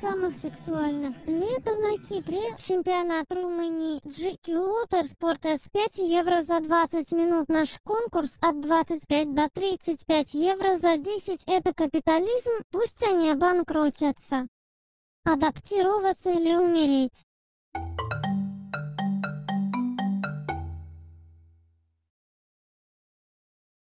самых сексуальных. Летом на Кипре чемпионат Румынии GQ Watersport S5 евро за 20 минут. Наш конкурс от 25 до 35 евро за 10. Это капитализм, пусть они обанкротятся. Адаптироваться или умереть.